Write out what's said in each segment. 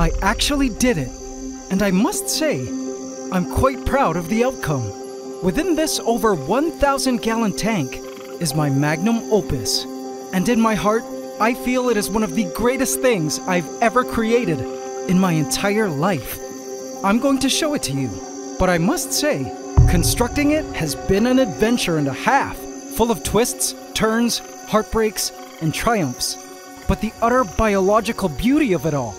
I actually did it, and I must say, I'm quite proud of the outcome. Within this over 1,000-gallon tank is my magnum opus, and in my heart, I feel it is one of the greatest things I've ever created in my entire life. I'm going to show it to you, but I must say, constructing it has been an adventure and a half, full of twists, turns, heartbreaks, and triumphs. But the utter biological beauty of it all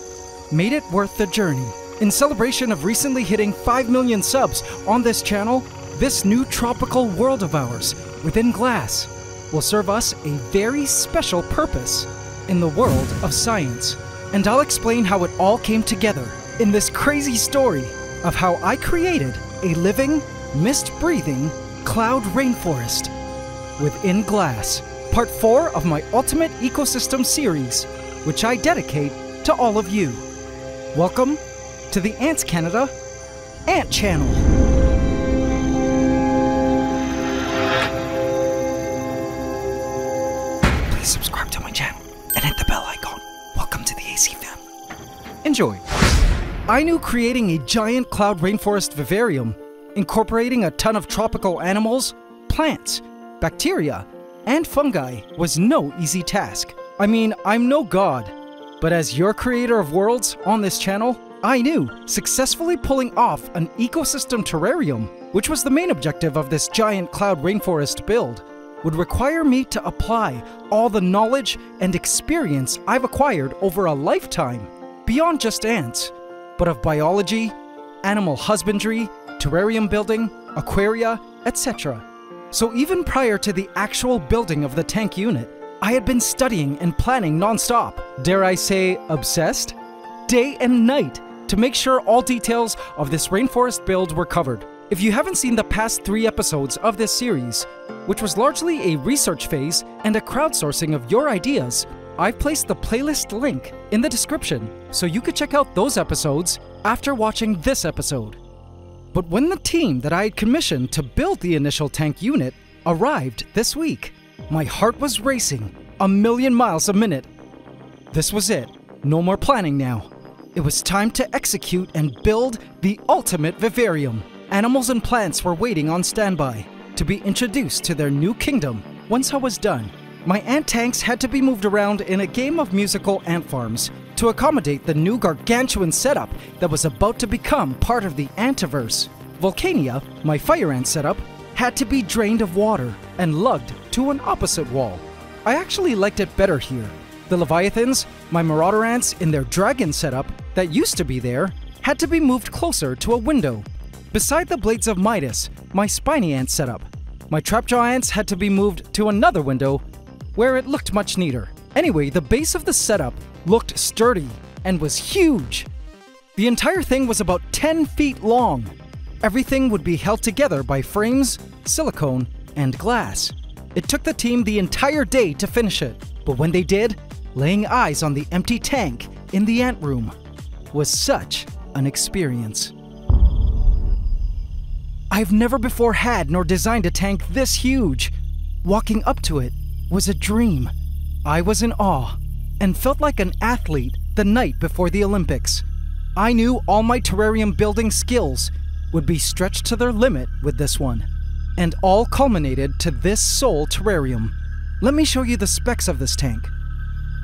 made it worth the journey. In celebration of recently hitting 5 million subs on this channel, this new tropical world of ours, within glass, will serve us a very special purpose in the world of science. And I'll explain how it all came together in this crazy story of how I created a living, mist-breathing cloud rainforest within glass, part 4 of my Ultimate Ecosystem series, which I dedicate to all of you. Welcome to the AntsCanada Ant Channel. Subscribe to my channel and hit the bell icon. Welcome to the AC family. Enjoy. I knew creating a giant cloud rainforest vivarium, incorporating a ton of tropical animals, plants, bacteria, and fungi was no easy task. I mean, I'm no god, but as your creator of worlds on this channel, I knew successfully pulling off an ecosystem terrarium, which was the main objective of this giant cloud rainforest build, would require me to apply all the knowledge and experience I've acquired over a lifetime, beyond just ants, but of biology, animal husbandry, terrarium building, aquaria, etc. So even prior to the actual building of the tank unit, I had been studying and planning non-stop, dare I say obsessed, day and night to make sure all details of this rainforest build were covered. If you haven't seen the past 3 episodes of this series, which was largely a research phase and a crowdsourcing of your ideas, I've placed the playlist link in the description so you could check out those episodes after watching this episode. But when the team that I had commissioned to build the initial tank unit arrived this week, my heart was racing a million miles a minute. This was it. No more planning now. It was time to execute and build the ultimate vivarium. Animals and plants were waiting on standby to be introduced to their new kingdom. Once I was done, my ant tanks had to be moved around in a game of musical ant farms to accommodate the new gargantuan setup that was about to become part of the Antiverse. Volcania, my fire ant setup, had to be drained of water and lugged to an opposite wall. I actually liked it better here. The Leviathans, my marauder ants in their dragon setup that used to be there, had to be moved closer to a window. Beside the Blades of Midas, my spiny ant setup, my trapjaw ants had to be moved to another window where it looked much neater. Anyway, the base of the setup looked sturdy and was huge. The entire thing was about 10 feet long. Everything would be held together by frames, silicone, and glass. It took the team the entire day to finish it, but when they did, laying eyes on the empty tank in the ant room was such an experience. I've never before had nor designed a tank this huge. Walking up to it was a dream. I was in awe and felt like an athlete the night before the Olympics. I knew all my terrarium building skills would be stretched to their limit with this one, and all culminated to this sole terrarium. Let me show you the specs of this tank.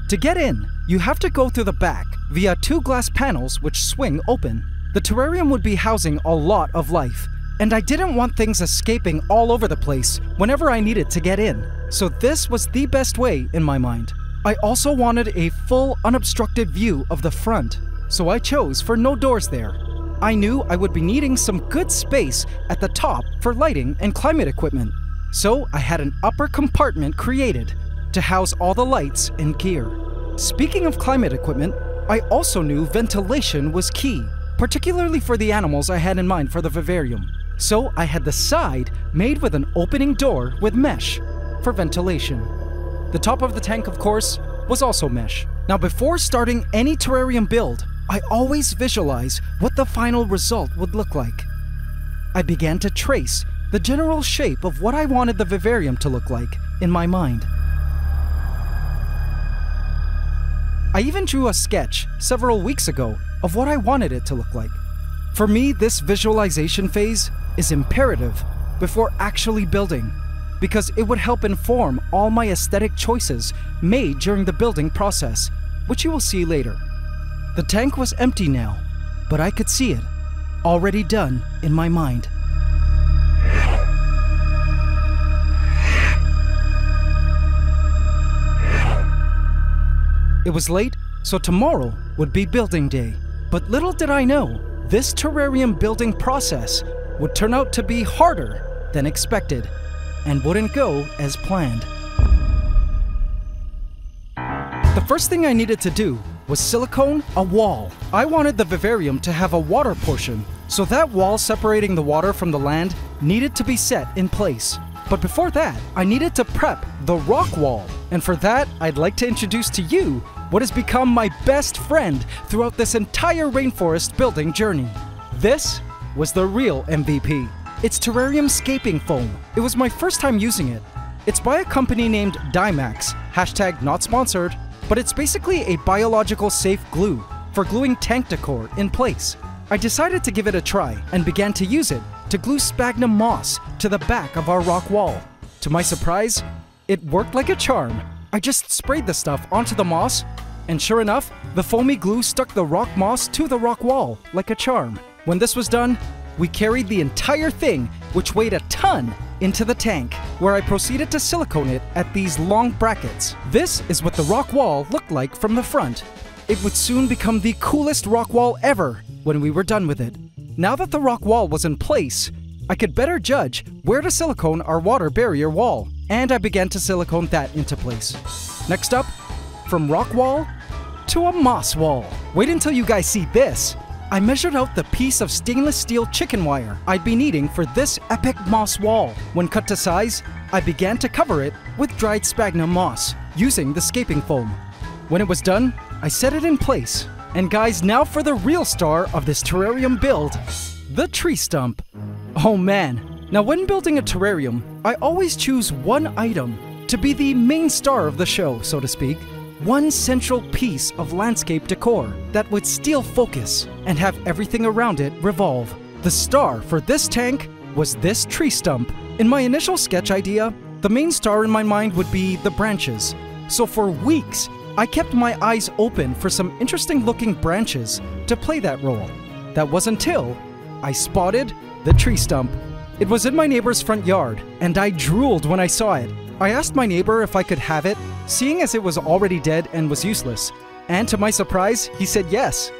To get in, you have to go through the back via 2 glass panels which swing open. The terrarium would be housing a lot of life, and I didn't want things escaping all over the place whenever I needed to get in, so this was the best way in my mind. I also wanted a full, unobstructed view of the front, so I chose for no doors there. I knew I would be needing some good space at the top for lighting and climate equipment, so I had an upper compartment created to house all the lights and gear. Speaking of climate equipment, I also knew ventilation was key, particularly for the animals I had in mind for the vivarium. So I had the side made with an opening door with mesh for ventilation. The top of the tank, of course, was also mesh. Now, before starting any terrarium build, I always visualize what the final result would look like. I began to trace the general shape of what I wanted the vivarium to look like in my mind. I even drew a sketch several weeks ago of what I wanted it to look like. For me, this visualization phase is imperative before actually building, because it would help inform all my aesthetic choices made during the building process, which you will see later. The tank was empty now, but I could see it, already done in my mind. It was late, so tomorrow would be building day. But little did I know, this terrarium building process would turn out to be harder than expected and wouldn't go as planned. The first thing I needed to do was silicone a wall. I wanted the vivarium to have a water portion, so that wall separating the water from the land needed to be set in place. But before that, I needed to prep the rock wall. And for that, I'd like to introduce to you what has become my best friend throughout this entire rainforest building journey. This was the real MVP. It's terrarium-scaping foam. It was my first time using it. It's by a company named Dymax, hashtag not sponsored, but it's basically a biological safe glue for gluing tank decor in place. I decided to give it a try and began to use it to glue sphagnum moss to the back of our rock wall. To my surprise, it worked like a charm. I just sprayed the stuff onto the moss, and sure enough, the foamy glue stuck the rock moss to the rock wall like a charm. When this was done, we carried the entire thing, which weighed a ton, into the tank, where I proceeded to silicone it at these long brackets. This is what the rock wall looked like from the front. It would soon become the coolest rock wall ever when we were done with it. Now that the rock wall was in place, I could better judge where to silicone our water barrier wall, and I began to silicone that into place. Next up, from rock wall to a moss wall. Wait until you guys see this. I measured out the piece of stainless steel chicken wire I'd be needing for this epic moss wall. When cut to size, I began to cover it with dried sphagnum moss using the scaping foam. When it was done, I set it in place. And guys, now for the real star of this terrarium build, the tree stump. Oh man, now when building a terrarium, I always choose one item to be the main star of the show, so to speak. One central piece of landscape decor that would steal focus and have everything around it revolve. The star for this tank was this tree stump. In my initial sketch idea, the main star in my mind would be the branches. So for weeks, I kept my eyes open for some interesting looking branches to play that role. That was until I spotted the tree stump. It was in my neighbor's front yard, and I drooled when I saw it. I asked my neighbor if I could have it, seeing as it was already dead and was useless. And to my surprise, he said yes.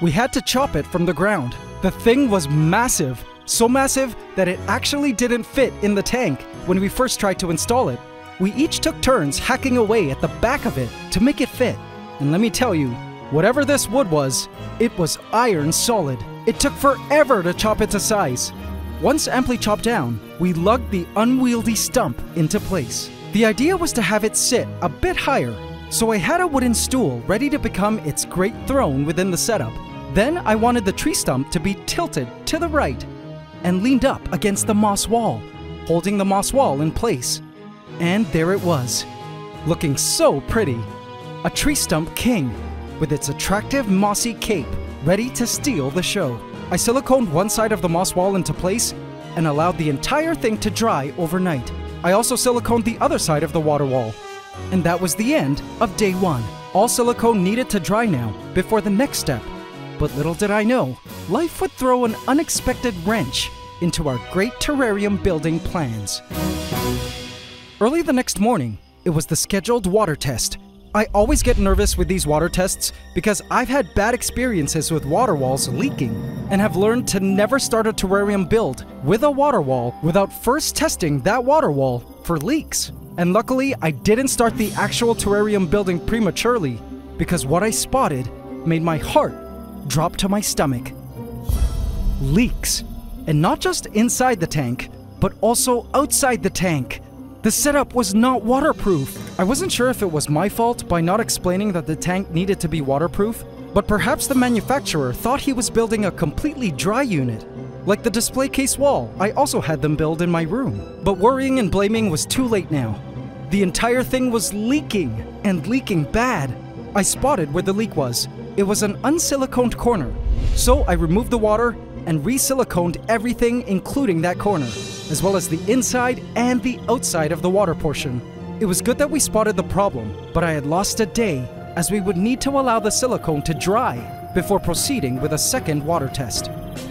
We had to chop it from the ground. The thing was massive, so massive that it actually didn't fit in the tank when we first tried to install it. We each took turns hacking away at the back of it to make it fit. And let me tell you, whatever this wood was, it was iron solid. It took forever to chop it to size. Once amply chopped down, we lugged the unwieldy stump into place. The idea was to have it sit a bit higher, so I had a wooden stool ready to become its great throne within the setup. Then I wanted the tree stump to be tilted to the right and leaned up against the moss wall, holding the moss wall in place. And there it was, looking so pretty. A tree stump king with its attractive mossy cape ready to steal the show. I siliconed one side of the moss wall into place and allowed the entire thing to dry overnight. I also siliconed the other side of the water wall. And that was the end of day one. All silicone needed to dry now before the next step. But little did I know, life would throw an unexpected wrench into our great terrarium building plans. Early the next morning, it was the scheduled water test. I always get nervous with these water tests because I've had bad experiences with water walls leaking and have learned to never start a terrarium build with a water wall without first testing that water wall for leaks. And luckily, I didn't start the actual terrarium building prematurely because what I spotted made my heart drop to my stomach. Leaks, and not just inside the tank, but also outside the tank. The setup was not waterproof. I wasn't sure if it was my fault by not explaining that the tank needed to be waterproof, but perhaps the manufacturer thought he was building a completely dry unit. Like the display case wall, I also had them build in my room. But worrying and blaming was too late now. The entire thing was leaking, and leaking bad. I spotted where the leak was, It was an unsiliconed corner, so I removed the water and re-siliconed everything, including that corner, as well as the inside and the outside of the water portion. It was good that we spotted the problem, but I had lost a day as we would need to allow the silicone to dry before proceeding with a second water test.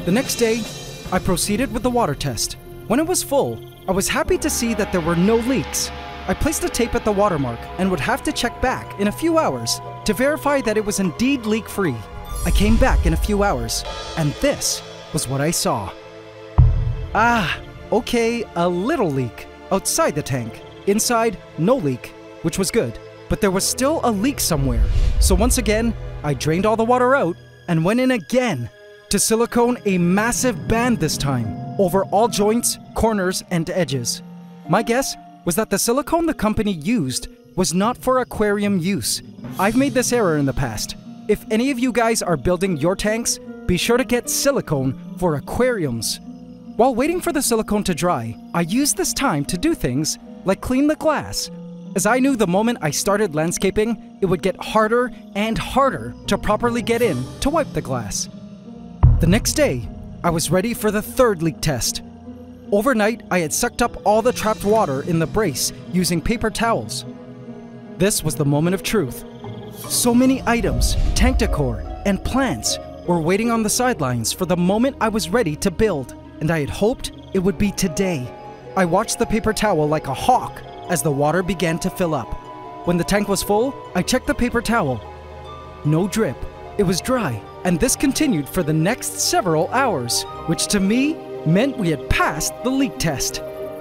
The next day, I proceeded with the water test. When it was full, I was happy to see that there were no leaks. I placed the tape at the watermark and would have to check back in a few hours to verify that it was indeed leak-free. I came back in a few hours, and this was what I saw. Ah, okay, a little leak outside the tank. Inside, no leak, which was good, but there was still a leak somewhere. So once again, I drained all the water out and went in again to silicone a massive band this time over all joints, corners, and edges. My guess was that the silicone the company used was not for aquarium use. I've made this error in the past. If any of you guys are building your tanks, be sure to get silicone for aquariums. While waiting for the silicone to dry, I used this time to do things like clean the glass, as I knew the moment I started landscaping, it would get harder and harder to properly get in to wipe the glass. The next day, I was ready for the third leak test. Overnight, I had sucked up all the trapped water in the brace using paper towels. This was the moment of truth. So many items, tank decor, and plants were waiting on the sidelines for the moment I was ready to build, and I had hoped it would be today. I watched the paper towel like a hawk as the water began to fill up. When the tank was full, I checked the paper towel. No drip. It was dry, and this continued for the next several hours, which to me meant we had passed the leak test,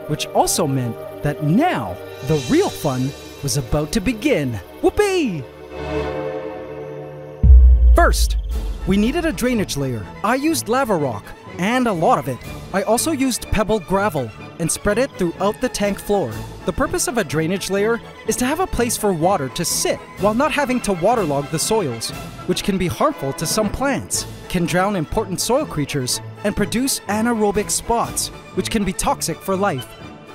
which also meant that now the real fun was about to begin. Whoopee! First, we needed a drainage layer. I used lava rock, and a lot of it. I also used pebble gravel and spread it throughout the tank floor. The purpose of a drainage layer is to have a place for water to sit while not having to waterlog the soils, which can be harmful to some plants, can drown important soil creatures, and produce anaerobic spots, which can be toxic for life.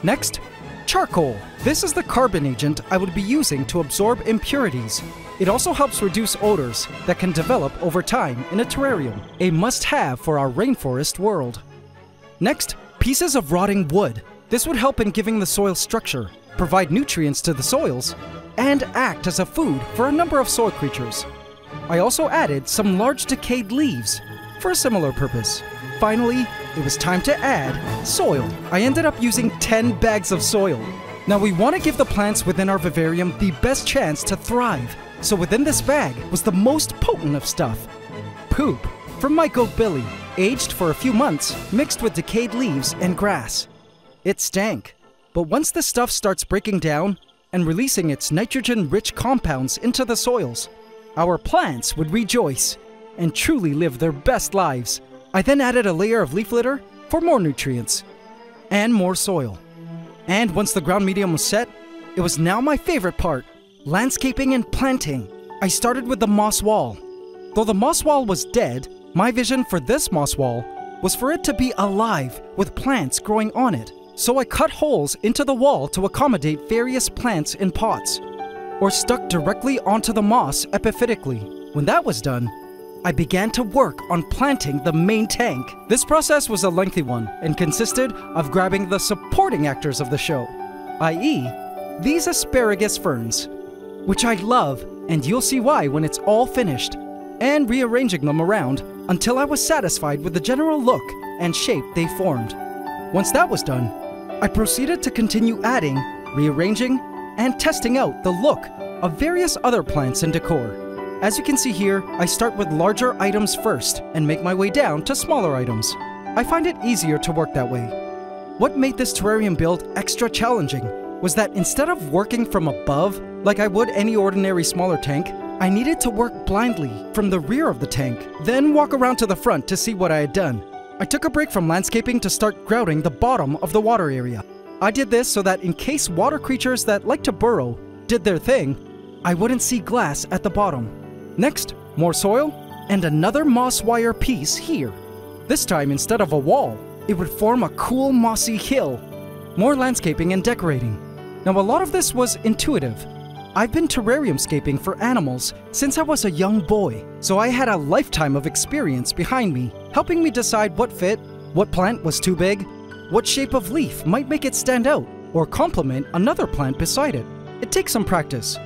Next, charcoal. This is the carbon agent I would be using to absorb impurities. It also helps reduce odors that can develop over time in a terrarium, a must-have for our rainforest world. Next, pieces of rotting wood. This would help in giving the soil structure, provide nutrients to the soils, and act as a food for a number of soil creatures. I also added some large decayed leaves for a similar purpose. Finally, it was time to add soil. I ended up using 10 bags of soil. Now we want to give the plants within our vivarium the best chance to thrive, so within this bag was the most potent of stuff. Poop from my goat Billy, aged for a few months, mixed with decayed leaves and grass. It stank, but once the stuff starts breaking down and releasing its nitrogen-rich compounds into the soils, our plants would rejoice and truly live their best lives. I then added a layer of leaf litter for more nutrients and more soil. And once the ground medium was set, it was now my favorite part, landscaping and planting. I started with the moss wall. Though the moss wall was dead, my vision for this moss wall was for it to be alive with plants growing on it, so I cut holes into the wall to accommodate various plants in pots, or stuck directly onto the moss epiphytically. When that was done, I began to work on planting the main tank. This process was a lengthy one and consisted of grabbing the supporting actors of the show, i.e., these asparagus ferns, which I love, and you'll see why when it's all finished, and rearranging them around until I was satisfied with the general look and shape they formed. Once that was done, I proceeded to continue adding, rearranging, and testing out the look of various other plants and decor. As you can see here, I start with larger items first and make my way down to smaller items. I find it easier to work that way. What made this terrarium build extra challenging was that instead of working from above, like I would any ordinary smaller tank, I needed to work blindly from the rear of the tank, then walk around to the front to see what I had done. I took a break from landscaping to start grouting the bottom of the water area. I did this so that in case water creatures that like to burrow did their thing, I wouldn't see glass at the bottom. Next, more soil and another moss wire piece here. This time, instead of a wall, it would form a cool mossy hill. More landscaping and decorating. Now a lot of this was intuitive. I've been terrariumscaping for animals since I was a young boy, so I had a lifetime of experience behind me, helping me decide what fit, what plant was too big, what shape of leaf might make it stand out or complement another plant beside it. It takes some practice.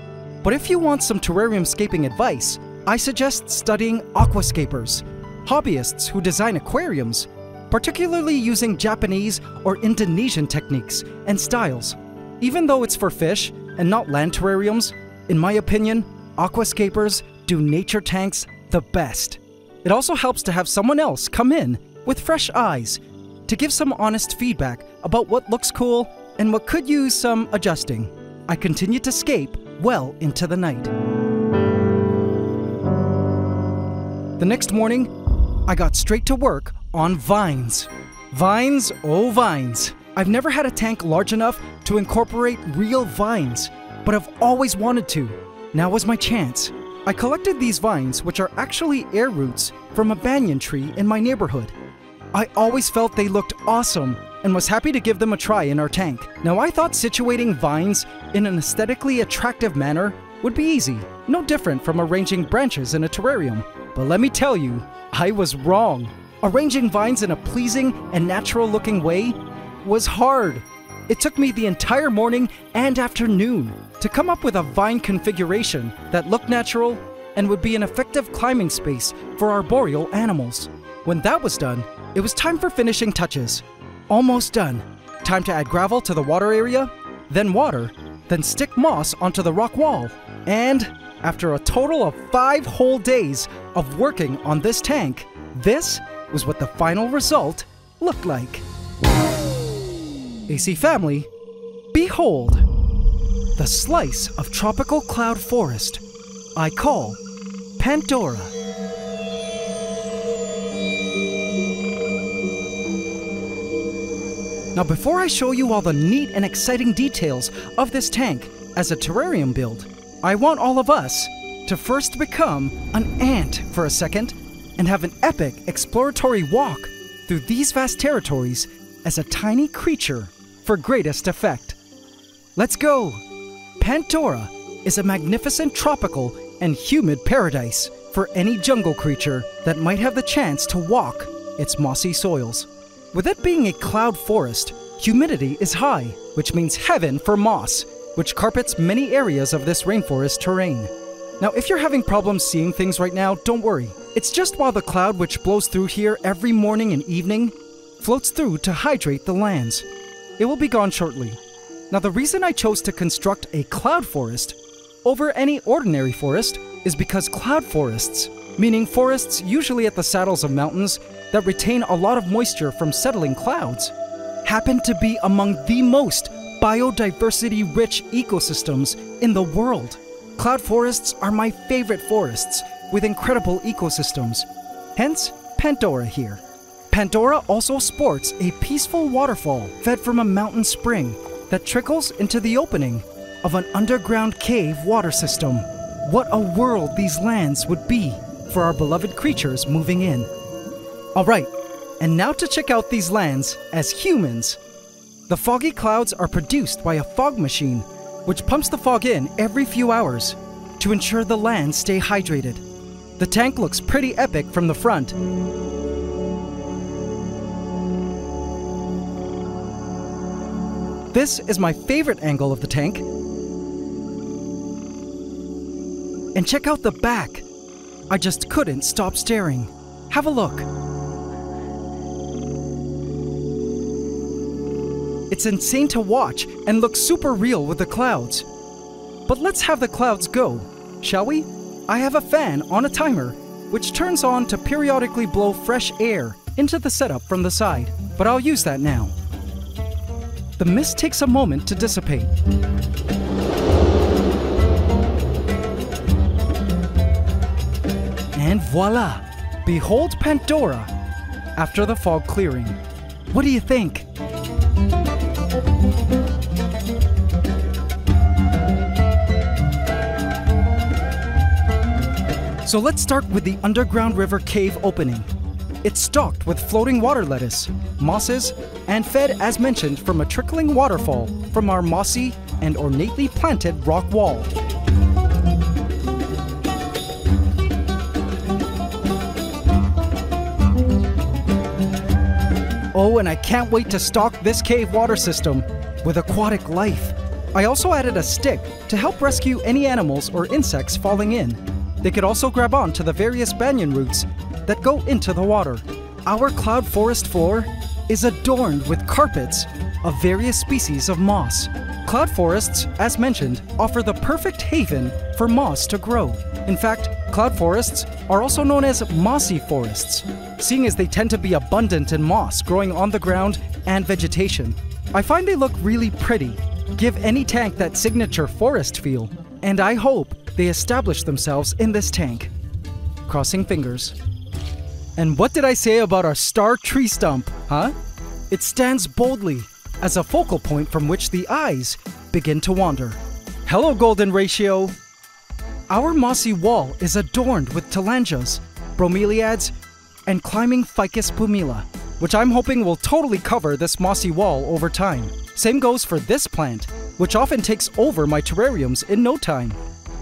But if you want some terrariumscaping advice, I suggest studying aquascapers, hobbyists who design aquariums, particularly using Japanese or Indonesian techniques and styles. Even though it's for fish and not land terrariums, in my opinion, aquascapers do nature tanks the best. It also helps to have someone else come in with fresh eyes to give some honest feedback about what looks cool and what could use some adjusting. I continued to scape well into the night. The next morning, I got straight to work on vines. Vines, oh vines. I've never had a tank large enough to incorporate real vines, but I've always wanted to. Now was my chance. I collected these vines, which are actually air roots from a banyan tree in my neighborhood. I always felt they looked awesome and was happy to give them a try in our tank. Now I thought situating vines in an aesthetically attractive manner would be easy, no different from arranging branches in a terrarium. But let me tell you, I was wrong. Arranging vines in a pleasing and natural-looking way was hard. It took me the entire morning and afternoon to come up with a vine configuration that looked natural and would be an effective climbing space for arboreal animals. When that was done, it was time for finishing touches. Almost done. Time to add gravel to the water area, then water, then stick moss onto the rock wall. And after a total of 5 whole days of working on this tank, this was what the final result looked like. AC family, behold, the slice of tropical cloud forest I call Pandora. Now before I show you all the neat and exciting details of this tank as a terrarium build, I want all of us to first become an ant for a second and have an epic exploratory walk through these vast territories as a tiny creature for greatest effect. Let's go! Pandora is a magnificent tropical and humid paradise for any jungle creature that might have the chance to walk its mossy soils. With it being a cloud forest, humidity is high, which means heaven for moss, which carpets many areas of this rainforest terrain. Now, if you're having problems seeing things right now, don't worry. It's just while the cloud which blows through here every morning and evening floats through to hydrate the lands. It will be gone shortly. Now, the reason I chose to construct a cloud forest over any ordinary forest is because cloud forests, meaning forests usually at the saddles of mountains that retain a lot of moisture from settling clouds, happen to be among the most biodiversity-rich ecosystems in the world. Cloud forests are my favorite forests with incredible ecosystems, hence Pandora here. Pandora also sports a peaceful waterfall fed from a mountain spring that trickles into the opening of an underground cave water system. What a world these lands would be for our beloved creatures moving in. All right, and now to check out these lands as humans. The foggy clouds are produced by a fog machine, which pumps the fog in every few hours to ensure the lands stay hydrated. The tank looks pretty epic from the front. This is my favorite angle of the tank. And check out the back. I just couldn't stop staring. Have a look. It's insane to watch and looks super real with the clouds. But let's have the clouds go, shall we? I have a fan on a timer, which turns on to periodically blow fresh air into the setup from the side, but I'll use that now. The mist takes a moment to dissipate. And voila! Behold Pandora after the fog clearing. What do you think? So let's start with the underground river cave opening. It's stocked with floating water lettuce, mosses, and fed as mentioned from a trickling waterfall from our mossy and ornately planted rock wall. Oh, and I can't wait to stock this cave water system with aquatic life. I also added a stick to help rescue any animals or insects falling in. They could also grab on to the various banyan roots that go into the water. Our cloud forest floor is adorned with carpets of various species of moss. Cloud forests, as mentioned, offer the perfect haven for moss to grow. In fact, cloud forests are also known as mossy forests, seeing as they tend to be abundant in moss growing on the ground and vegetation. I find they look really pretty, give any tank that signature forest feel, and I hope they establish themselves in this tank. Crossing fingers. And what did I say about our star tree stump, huh? It stands boldly as a focal point from which the eyes begin to wander. Hello, golden ratio. Our mossy wall is adorned with telangias, bromeliads, and climbing ficus pumila, which I'm hoping will totally cover this mossy wall over time. Same goes for this plant, which often takes over my terrariums in no time.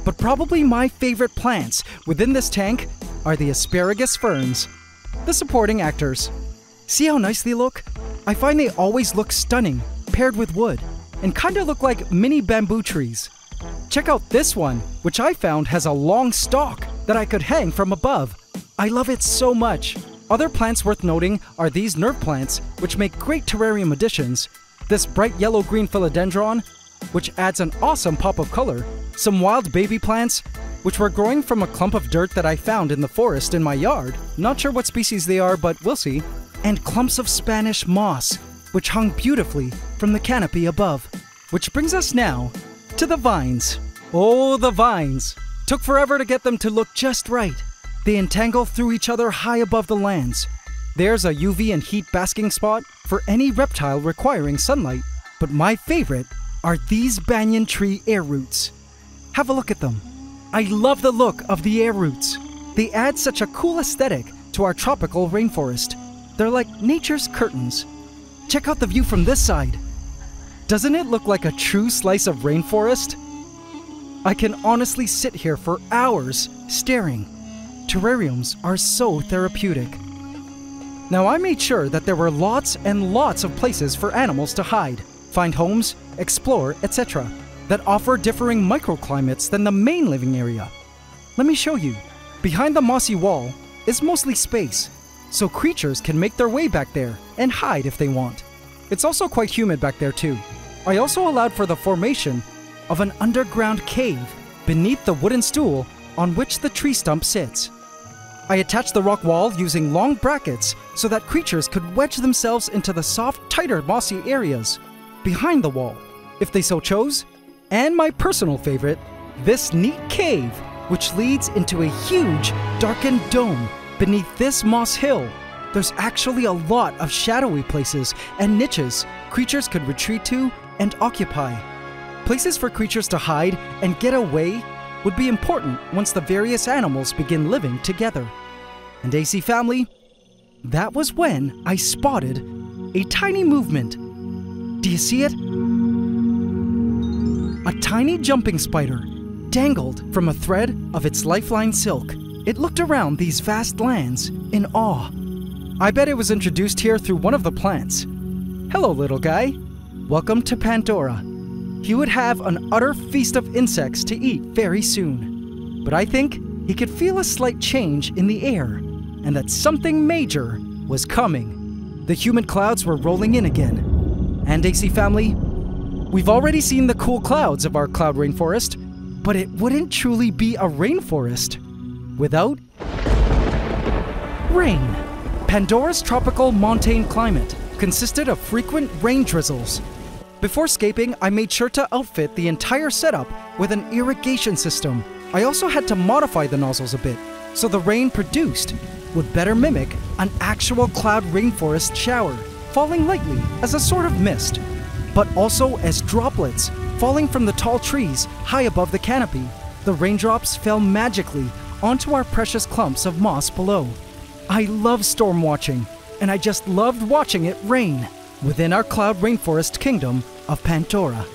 But probably my favorite plants within this tank are the asparagus ferns, the supporting actors. See how nice they look? I find they always look stunning, paired with wood, and kinda look like mini bamboo trees. Check out this one, which I found has a long stalk that I could hang from above. I love it so much. Other plants worth noting are these nerve plants, which make great terrarium additions, this bright yellow-green philodendron, which adds an awesome pop of color, some wild baby plants, which were growing from a clump of dirt that I found in the forest in my yard. Not sure what species they are, but we'll see. And clumps of Spanish moss, which hung beautifully from the canopy above. Which brings us now to the vines. Oh, the vines! Took forever to get them to look just right. They entangle through each other high above the lands. There's a UV and heat basking spot for any reptile requiring sunlight. But my favorite are these banyan tree air roots. Have a look at them. I love the look of the air roots. They add such a cool aesthetic to our tropical rainforest. They're like nature's curtains. Check out the view from this side. Doesn't it look like a true slice of rainforest? I can honestly sit here for hours staring. Terrariums are so therapeutic. Now I made sure that there were lots and lots of places for animals to hide, find homes, explore, etc. that offer differing microclimates than the main living area. Let me show you. Behind the mossy wall is mostly space, so creatures can make their way back there and hide if they want. It's also quite humid back there too. I also allowed for the formation of an underground cave beneath the wooden stool on which the tree stump sits. I attached the rock wall using long brackets so that creatures could wedge themselves into the soft, tighter mossy areas behind the wall, if they so chose. And my personal favorite, this neat cave, which leads into a huge, darkened dome. Beneath this moss hill, there's actually a lot of shadowy places and niches creatures could retreat to and occupy. Places for creatures to hide and get away would be important once the various animals begin living together. And AC family, that was when I spotted a tiny movement. Do you see it? A tiny jumping spider dangled from a thread of its lifeline silk. It looked around these vast lands in awe. I bet it was introduced here through one of the plants. Hello, little guy. Welcome to Pandora. He would have an utter feast of insects to eat very soon. But I think he could feel a slight change in the air and that something major was coming. The humid clouds were rolling in again. And AC family, we've already seen the cool clouds of our cloud rainforest, but it wouldn't truly be a rainforest without rain. Pandora's tropical montane climate consisted of frequent rain drizzles. Before escaping, I made sure to outfit the entire setup with an irrigation system. I also had to modify the nozzles a bit, so the rain produced would better mimic an actual cloud rainforest shower, falling lightly as a sort of mist, but also as droplets falling from the tall trees high above the canopy. The raindrops fell magically onto our precious clumps of moss below. I love storm watching, and I just loved watching it rain within our cloud rainforest kingdom of Pandora.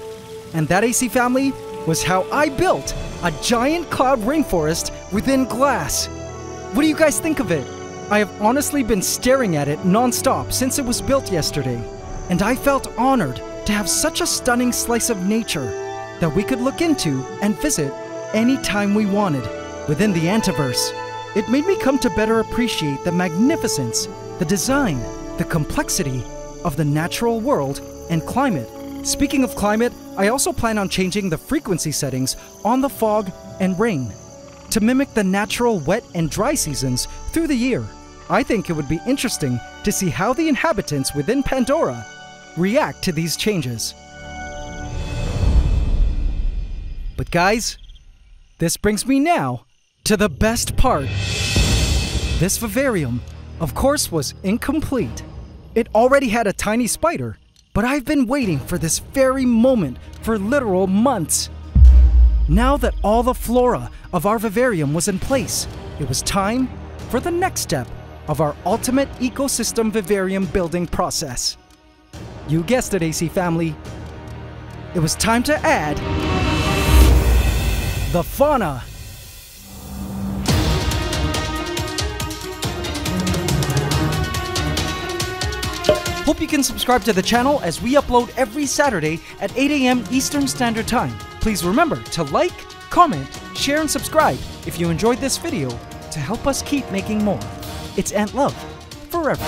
And that, AC family, was how I built a giant cloud rainforest within glass. What do you guys think of it? I have honestly been staring at it non-stop since it was built yesterday, and I felt honored to have such a stunning slice of nature that we could look into and visit any time we wanted within the Antiverse. It made me come to better appreciate the magnificence, the design, the complexity of the natural world and climate. Speaking of climate, I also plan on changing the frequency settings on the fog and rain to mimic the natural wet and dry seasons through the year. I think it would be interesting to see how the inhabitants within Pandora react to these changes. But guys, this brings me now to the best part. This vivarium, of course, was incomplete. It already had a tiny spider, but I've been waiting for this very moment for literal months. Now that all the flora of our vivarium was in place, it was time for the next step of our ultimate ecosystem vivarium building process. You guessed it, AC family. It was time to add the fauna. Hope you can subscribe to the channel as we upload every Saturday at 8 a.m. Eastern Standard Time. Please remember to like, comment, share, and subscribe if you enjoyed this video to help us keep making more. It's Ant Love, forever.